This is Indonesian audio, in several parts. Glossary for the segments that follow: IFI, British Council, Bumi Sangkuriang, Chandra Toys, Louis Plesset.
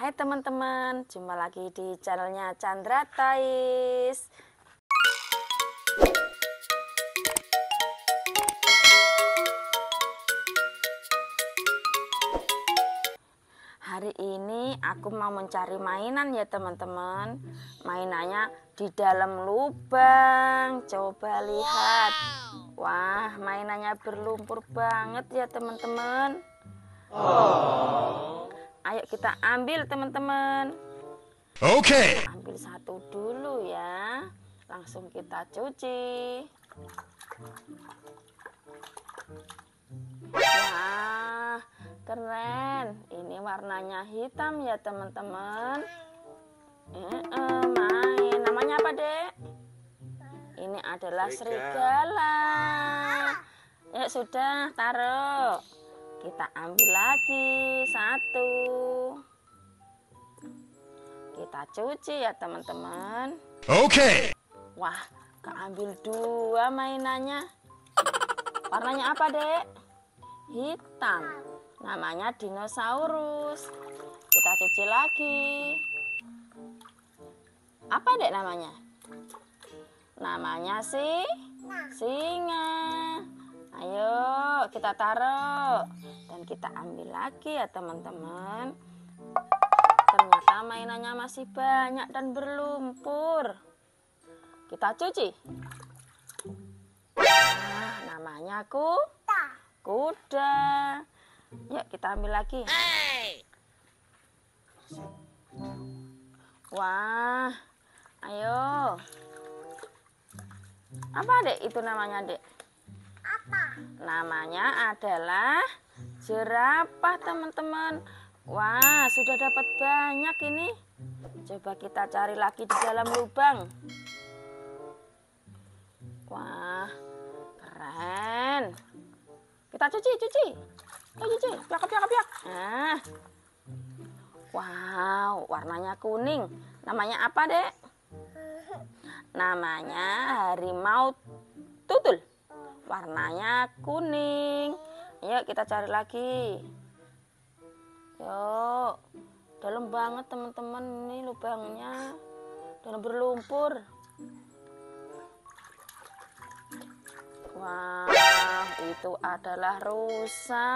Hai teman-teman, jumpa lagi di channelnya Chandra Toys. Hari ini aku mau mencari mainan ya teman-teman. Mainannya di dalam lubang. Coba lihat. Wah, mainannya berlumpur banget ya teman-teman. Ayo kita ambil teman-teman. Oke. Ambil satu dulu ya. Langsung kita cuci. Wah, keren. Ini warnanya hitam ya teman-teman. Main. Namanya apa Dek? Ini adalah serigala. Ya sudah, taruh. Kita ambil lagi satu. Kita cuci ya teman-teman. Oke. Wah, keambil dua mainannya. Warnanya apa Dek? Hitam. Namanya dinosaurus. Kita cuci lagi. Apa Dek namanya? Namanya singa. Ayo kita taruh dan kita ambil lagi ya teman-teman. Ternyata mainannya masih banyak dan berlumpur. Kita cuci. Nah, namanya kuda. Yuk kita ambil lagi. Wah, ayo. Apa Dek itu namanya Dek? Namanya adalah jerapah teman-teman. Wah, sudah dapat banyak ini. Coba kita cari lagi di dalam lubang. Wah, keren. Kita cuci. Ayo cuci, plak. Nah. Wow, warnanya kuning. Namanya apa Dek? Namanya harimau tutul. Warnanya kuning. Yuk kita cari lagi. Yuk. Dalam banget teman-teman ini lubangnya. Dalam berlumpur. Wah, itu adalah rusa.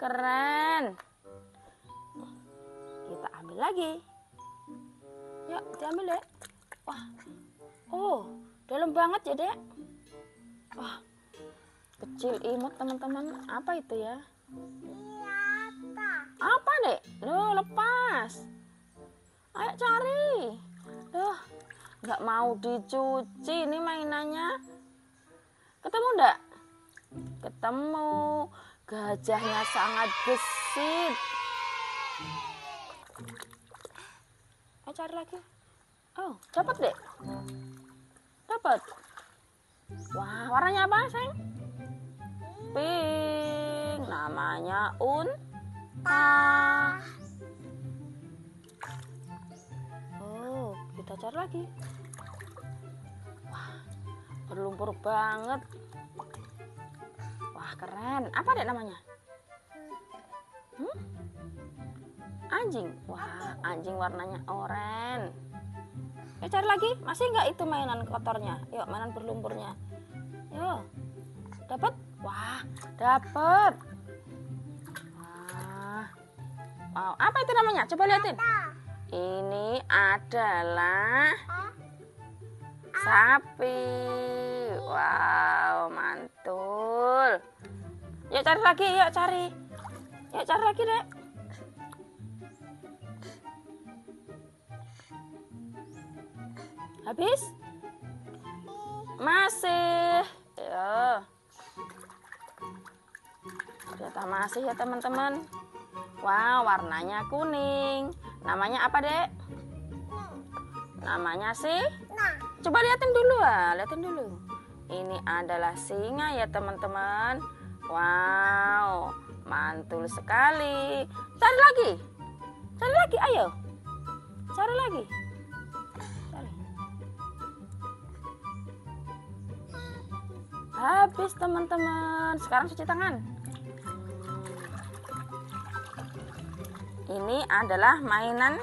Keren. Kita ambil lagi. Yuk, diambil Dek. Wah. Oh, dalam banget ya Dek. Wah, kecil imut teman-teman. Apa itu ya? Apa Dek? Loh, lepas. Ayo cari. Loh, nggak mau dicuci ini mainannya. Ketemu nggak? Ketemu. Gajahnya sangat gesit. Ayo cari lagi. Oh, dapat Dek. Dapat. Wah, warnanya apa, Seng? Pink. Namanya unta. Oh, kita cari lagi. Wah, berlumpur banget. Wah, keren. Apa Dek namanya? Anjing. Wah, anjing warnanya oranye. Yuk cari lagi, masih nggak itu mainan kotornya? Yuk, mainan berlumpurnya. Yuk, dapat? Wah, dapat. Wah, wow, apa itu namanya? Coba liatin. Ini adalah sapi. Wow, mantul. Yuk cari lagi, yuk cari. Yuk cari lagi Dek. Habis? Masih. Ya. Ternyata masih ya teman-teman. Wow, warnanya kuning. Namanya apa Dek? Namanya coba liatin dulu ah, liatin dulu. Ini adalah singa ya teman-teman. Wow, mantul sekali. Cari lagi. Cari lagi, ayo. Cari lagi. Habis teman-teman. Sekarang cuci tangan. Ini adalah mainan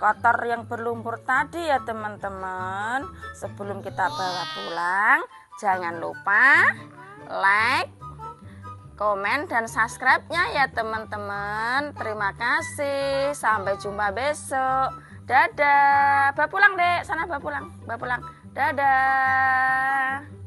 kotor yang berlumpur tadi ya teman-teman. Sebelum kita bawa pulang, jangan lupa like, komen, dan subscribe-nya ya teman-teman. Terima kasih. Sampai jumpa besok. Dadah. Bawa pulang, Dek. Sana bawa pulang. Dadah.